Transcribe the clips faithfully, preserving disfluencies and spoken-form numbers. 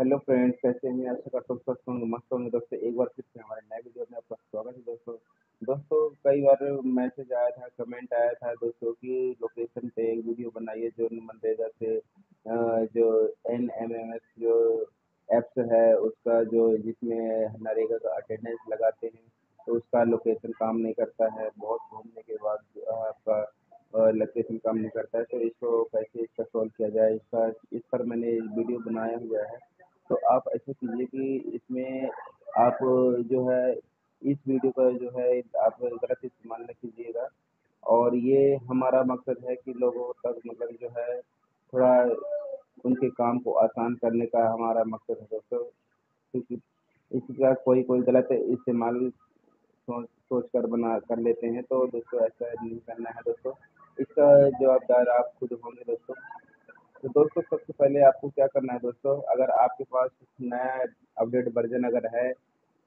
Hello friends, कैसे हैं? आशा करता हूँ स्वस्थ होंगे, मस्त होंगे। दोस्तों एक बार फिर से हमारे नए वीडियो में आपका स्वागत है। दोस्तों दोस्तों कई बार मैसेज आया था, कमेंट आया था दोस्तों कि लोकेशन पे एक वीडियो बनाइए जो मनरेगा से जो एन एम एम एस जो एप्स है उसका, जो जिसमें मनरेगा का अटेंडेंस लगाते हैं तो उसका लोकेशन काम नहीं करता है। बहुत घूमने के बाद आपका लोकेशन काम नहीं करता है, तो इसको कैसे इसका सॉल्व किया जाए, इसका इस पर मैंने वीडियो बनाया हुआ है। तो आप ऐसे कीजिए कि इसमें आप जो है इस वीडियो का जो है आप गलत इस्तेमाल न कीजिएगा, और ये हमारा मकसद है कि लोगों तक मतलब जो है थोड़ा उनके काम को आसान करने का हमारा मकसद है दोस्तों। क्योंकि इसका कोई कोई गलत इस्तेमाल सोच सोच कर बना कर लेते हैं, तो दोस्तों ऐसा नहीं करना है दोस्तों। इसका जवाबदार आप खुद होंगे दोस्तों। तो दोस्तों सबसे पहले आपको क्या करना है दोस्तों, अगर आपके पास नया अपडेट वर्जन अगर है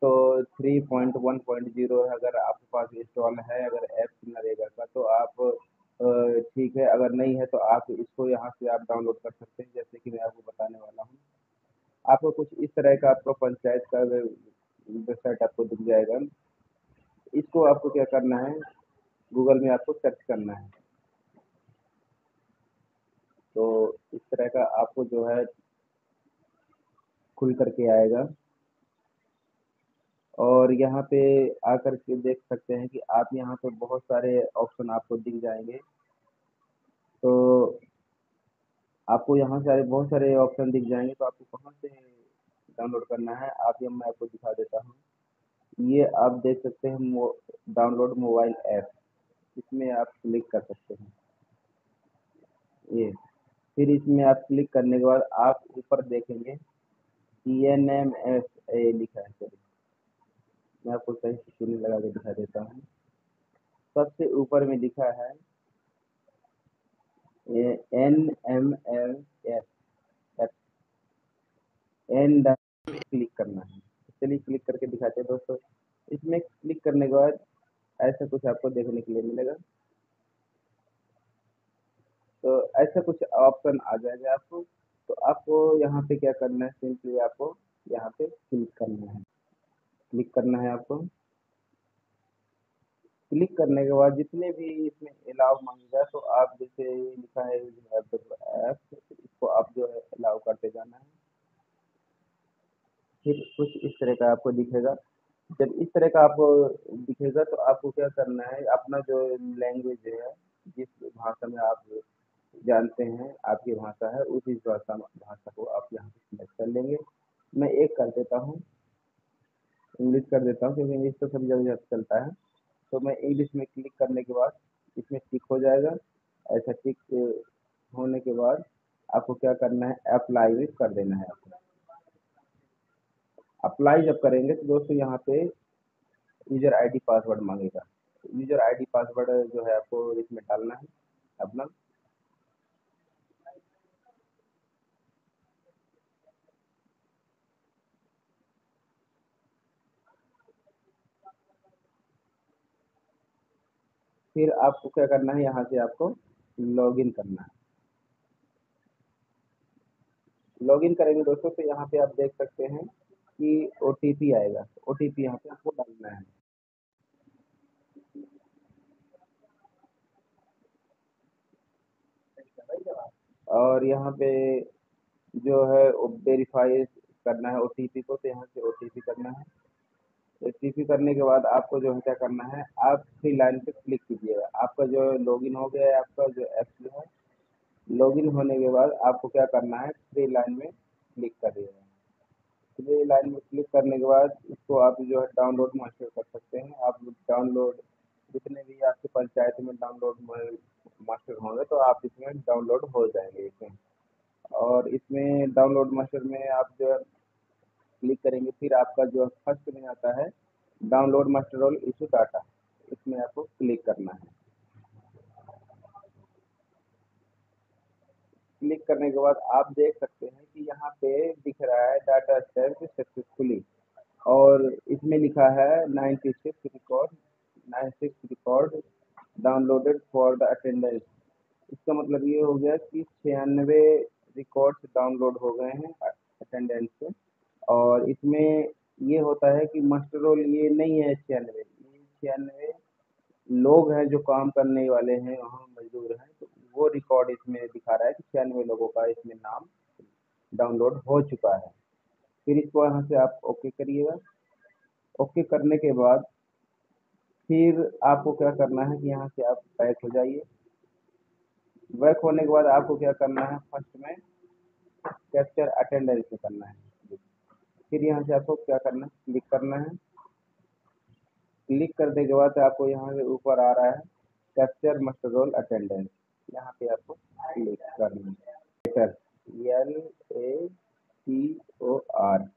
तो three point one point zero अगर आपके पास इंस्टॉल है, अगर ऐप मनरेगा का, तो आप ठीक है, अगर नहीं है तो आप इसको यहाँ से आप डाउनलोड कर सकते हैं। जैसे कि मैं आपको बताने वाला हूँ, आपको कुछ इस तरह का आपको पंचायत का वेबसाइट आपको दिख जाएगा। इसको आपको क्या करना है, गूगल में आपको सर्च करना है। तो इस तरह का आपको जो है खुल करके आएगा, और यहाँ पे आकर के देख सकते हैं कि आप यहाँ पे बहुत सारे ऑप्शन आपको दिख जाएंगे। तो आपको यहाँ सारे बहुत सारे ऑप्शन दिख जाएंगे, तो आपको कहाँ से डाउनलोड करना है, आप ये मैं आपको दिखा देता हूँ। ये आप देख सकते हैं मो, डाउनलोड मोबाइल ऐप, इसमें आप क्लिक कर सकते हैं। ये फिर इसमें आप क्लिक करने के बाद आप ऊपर देखेंगे एन एम एस लिखा है। सॉरी, मैं आपको सही स्क्रीन लगा के दिखा देता हूँ। सबसे ऊपर में लिखा है N M M S on click करना है। चलिए क्लिक करके दिखाते हैं दोस्तों। इसमें क्लिक करने के बाद ऐसा कुछ आपको देखने के लिए मिलेगा। तो ऐसा कुछ ऑप्शन आ जाएगा आपको, तो आपको यहाँ पे क्या करना है, सिंपली आपको यहाँ पे क्लिक करना है। क्लिक करना है आपको। क्लिक करने के बाद जितने भी इसमें अलाउ मांगेगा, तो आप जैसे लिखा है ऐप, इसको आप जो है अलाउ करते जाना है। फिर कुछ इस तरह का आपको दिखेगा। जब इस तरह का आपको दिखेगा तो आपको क्या करना है, अपना जो लैंग्वेज है, जिस भाषा में आप जानते हैं आपकी भाषा है, उसी भाषा भाषा को आप यहाँ पे सिलेक्ट कर लेंगे। मैं एक कर देता हूँ, इंग्लिश कर देता हूँ, क्योंकि इंग्लिश तो सब जगह चलता है। तो मैं इंग्लिश में क्लिक करने के बाद इसमें टिक हो जाएगा। ऐसा टिक होने के बाद आपको क्या करना है, अप्लाई भी कर देना है आपको। अप्लाई जब करेंगे तो दोस्तों यहाँ पे यूजर आईडी पासवर्ड मांगेगा। यूजर आईडी पासवर्ड जो है आपको इसमें डालना है अपना। फिर आपको क्या करना है, यहाँ से आपको लॉगिन करना है। लॉगिन करेंगे दोस्तों तो यहाँ पे आप देख सकते हैं कि ओ टी पी आएगा। ओ टी पी यहाँ पे आपको डालना है। और यहाँ पे जो है वेरीफाई करना है ओ टी पी को, तो यहाँ से ओ टी पी करना है। ओ टी पी करने के बाद आपको जो है क्या करना है, आप थ्री लाइन पे क्लिक कीजिएगा। आपका जो लॉगिन हो गया है, आपका जो ऐप जो है लॉगिन होने के बाद आपको क्या करना है, थ्री लाइन में क्लिक करिएगा। ये लाइन में क्लिक करने के बाद इसको आप जो है डाउनलोड मास्टर कर सकते हैं। आप डाउनलोड जितने भी आपके पंचायत में डाउनलोड मास्टर होंगे तो आप इसमें डाउनलोड हो जाएंगे इसमें। और इसमें डाउनलोड मास्टर में आप जो है क्लिक करेंगे, फिर आपका जो फर्स्ट में आता है download master all issue data, इसमें आपको क्लिक करना है। क्लिक करने के बाद आप देख सकते हैं कि यहाँ पे दिख रहा है डाटा स्टैम्प सक्सेसफुली, और इसमें लिखा है ninety six record ninety six record downloaded for the attendance. इसका मतलब ये हो गया कि छियानवे रिकॉर्ड्स डाउनलोड हो गए हैं अटेंडेंस पे। और इसमें ये होता है कि मस्ट रोल ये नहीं है छियानवे, ये छियानवे लोग हैं जो काम करने वाले हैं वहाँ मजदूर हैं, तो वो रिकॉर्ड इसमें दिखा रहा है कि छियानवे लोगों का इसमें नाम डाउनलोड हो चुका है। फिर इसको यहाँ से आप ओके करिएगा। ओके करने के बाद फिर आपको क्या करना है कि यहाँ से आप बैक हो जाइए। बैक होने के बाद आपको क्या करना है, फर्स्ट में कैप्चर अटेंडेंस में करना है। फिर यहाँ से आपको क्या करना है, क्लिक करना है। क्लिक करने के बाद आपको यहाँ से ऊपर आ रहा है कैप्चर मस्ट रोल अटेंडेंस, यहाँ पे आपको क्लिक करना है। Sir L A T O R,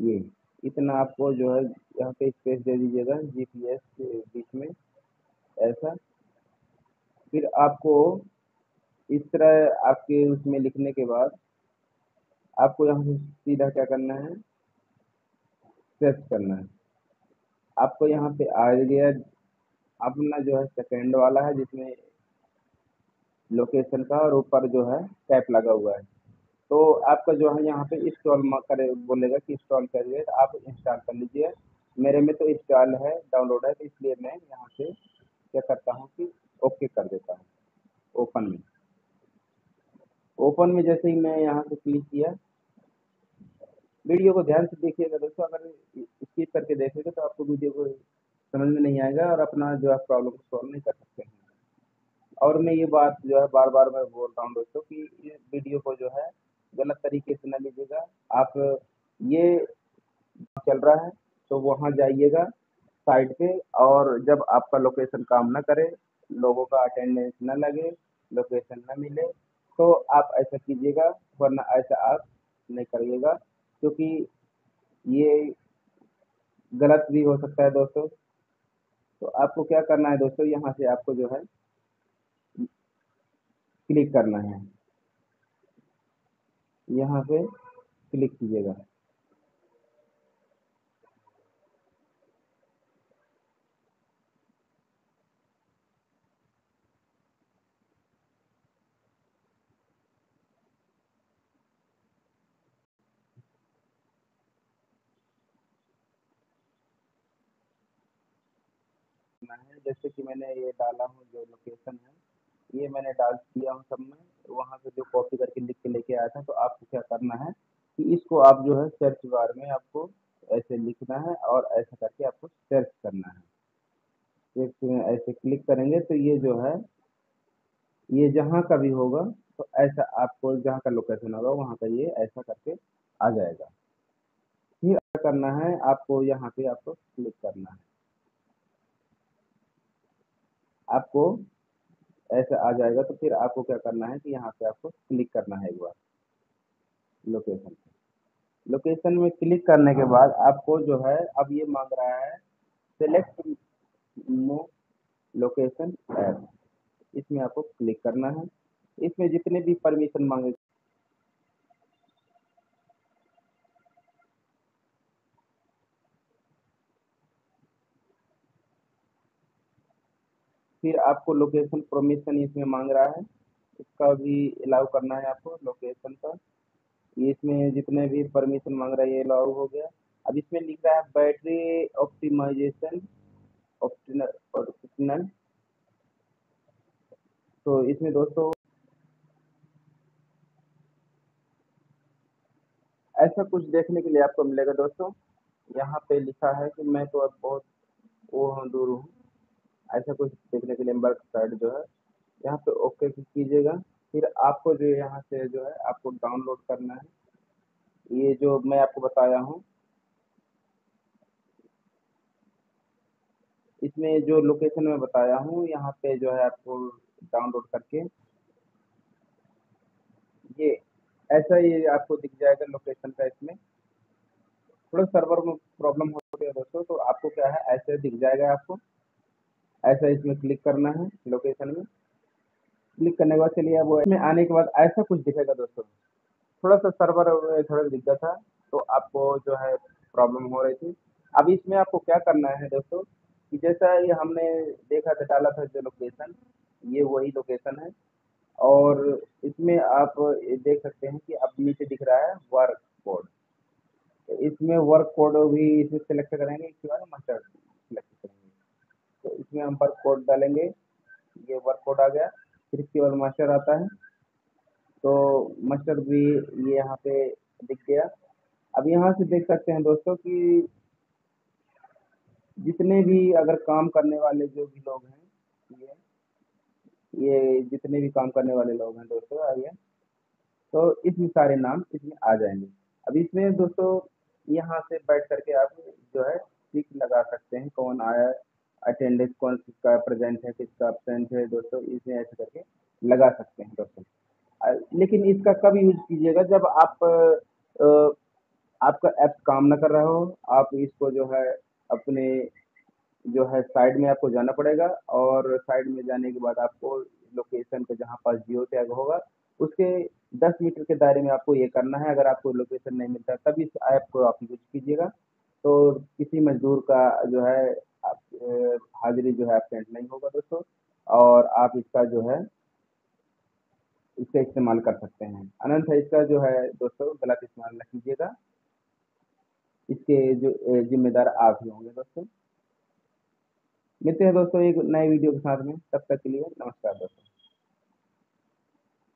ये इतना आपको जो है यहाँ पे स्पेस दे दीजिएगा जीपीएस के बीच में ऐसा। फिर आपको इस तरह आपके उसमें लिखने के बाद आपको यहाँ से सीधा क्या करना है, सर्च करना है। आपको यहाँ पे आ गया अपना जो है सेकेंड वाला है जिसमें लोकेशन का और ऊपर जो है टैप लगा हुआ है, तो आपका जो है यहाँ पे इंस्टॉल करे बोलेगा कि इंस्टॉल करिए, तो आप इंस्टॉल कर लीजिए। मेरे में तो इंस्टॉल है डाउनलोड है, तो इसलिए मैं यहाँ से क्या करता हूँ कि ओके कर देता हूँ। ओपन में ओपन में जैसे ही मैं यहाँ से क्लिक किया, वीडियो को ध्यान से देखिएगा दोस्तों, अगर स्किप करके देखेंगे तो आपको वीडियो को समझ में नहीं आएगा और अपना जो है प्रॉब्लम को सॉल्व नहीं कर सकते हैं। और मैं ये बात जो है बार बार मैं बोल रहा हूँ दोस्तों कि इस वीडियो को जो है गलत तरीके से न लीजिएगा। आप ये चल रहा है तो वहाँ जाइएगा साइट पे, और जब आपका लोकेशन काम ना करे, लोगों का अटेंडेंस ना लगे, लोकेशन ना मिले, तो आप ऐसा कीजिएगा, वरना ऐसा आप नहीं करिएगा, क्योंकि ये गलत भी हो सकता है दोस्तों। तो आपको क्या करना है दोस्तों, यहाँ से आपको जो है क्लिक करना है, यहाँ पे क्लिक कीजिएगा। जैसे कि मैंने ये डाला हूँ जो लोकेशन है, ये मैंने डाल दिया हूँ सब में, वहाँ से जो कॉपी करके लिख के लेके आया था। तो आपको क्या करना है कि इसको आप जो है सर्च बार में आपको ऐसे लिखना है और ऐसा करके आपको सर्च करना है। एक ऐसे क्लिक करेंगे तो ये जो है ये जहाँ का भी होगा, तो ऐसा आपको जहाँ का लोकेशन होगा वहाँ का ये ऐसा करके आ जाएगा। फिर करना है आपको यहाँ पे आपको क्लिक करना है, आपको ऐसा आ जाएगा। तो फिर आपको क्या करना है कि यहाँ पे आपको क्लिक करना है एक बार लोकेशन लोकेशन में क्लिक करने के बाद आपको जो है अब ये मांग रहा है सेलेक्ट मूव लोकेशन ऐप, इसमें आपको क्लिक करना है। इसमें जितने भी परमिशन मांगे, फिर आपको लोकेशन परमिशन इसमें मांग रहा है, इसका भी अलाउ करना है आपको लोकेशन का। इसमें जितने भी परमिशन मांग रहा है ये अलाउ हो गया। अब इसमें लिख रहा है बैटरी ऑप्टिमाइजेशन ऑप्शनल, तो इसमें दोस्तों ऐसा कुछ देखने के लिए आपको मिलेगा दोस्तों। यहाँ पे लिखा है कि मैं तो अब बहुत वो हूँ दूर हूँ, ऐसा कुछ देखने के लिए एम्बर्क साइड जो है यहाँ पे ओके कीजिएगा। फिर आपको जो यहाँ से जो है आपको डाउनलोड करना है ये जो मैं आपको बताया हूँ। इसमें जो लोकेशन में बताया हूँ यहाँ पे जो है आपको डाउनलोड करके ये ऐसा ये आपको दिख जाएगा लोकेशन का। इसमें थोड़ा सर्वर में प्रॉब्लम होती है दोस्तों, तो आपको क्या है ऐसे दिख जाएगा आपको, ऐसा इसमें क्लिक करना है लोकेशन में। क्लिक करने के बाद चलिए वो इसमें आने के बाद ऐसा कुछ दिखेगा दोस्तों। थोड़ा सा सर्वर थोड़ा दिक्कत था तो आपको जो है प्रॉब्लम हो रही थी। अब इसमें आपको क्या करना है दोस्तों कि जैसा ये हमने देखा था डाला था जो लोकेशन, ये वही लोकेशन है। और इसमें आप देख सकते हैं कि आप नीचे दिख रहा है वर्क कोड, तो इसमें वर्क कोड भी इसे सिलेक्ट करेंगे, इसके बाद मास्टर सिलेक्ट करेंगे, तो इसमें हम वर्क कोड डालेंगे, ये वर्क कोड आ गया। फिर इसके बाद मास्टर आता है, तो मास्टर भी ये यहाँ पे दिख गया। अब यहाँ से देख सकते हैं दोस्तों कि जितने भी अगर काम करने वाले जो भी लोग हैं, ये ये जितने भी काम करने वाले लोग हैं दोस्तों आइए, तो इसमें सारे नाम इसमें आ जाएंगे। अब इसमें दोस्तों यहाँ से बैठ करके आप जो है टिक लगा सकते हैं, कौन आया, अटेंडेंस कौन किसका प्रेजेंट है, किसका एब्सेंट है दोस्तों, इसमें ऐसे करके लगा सकते हैं दोस्तों। लेकिन इसका कब यूज कीजिएगा, जब आप आपका ऐप काम ना कर रहा हो, आप इसको जो है अपने जो है साइड में आपको जाना पड़ेगा, और साइड में जाने के बाद आपको लोकेशन पे जहाँ पास जियो टैग होगा उसके दस मीटर के दायरे में आपको ये करना है। अगर आपको लोकेशन नहीं मिलता तब इस ऐप को आप यूज कीजिएगा। तो किसी मजदूर का जो है हाजिरी जो है एब्सेंट नहीं होगा दोस्तों, और आप इसका जो है इसका इस्तेमाल कर सकते हैं। अनंत है इसका जो है दोस्तों, गलत इस्तेमाल न कीजिएगा, इसके जो जिम्मेदार आप ही होंगे दोस्तों। मिलते हैं दोस्तों एक नए वीडियो के साथ में, तब तक के लिए नमस्कार दोस्तों।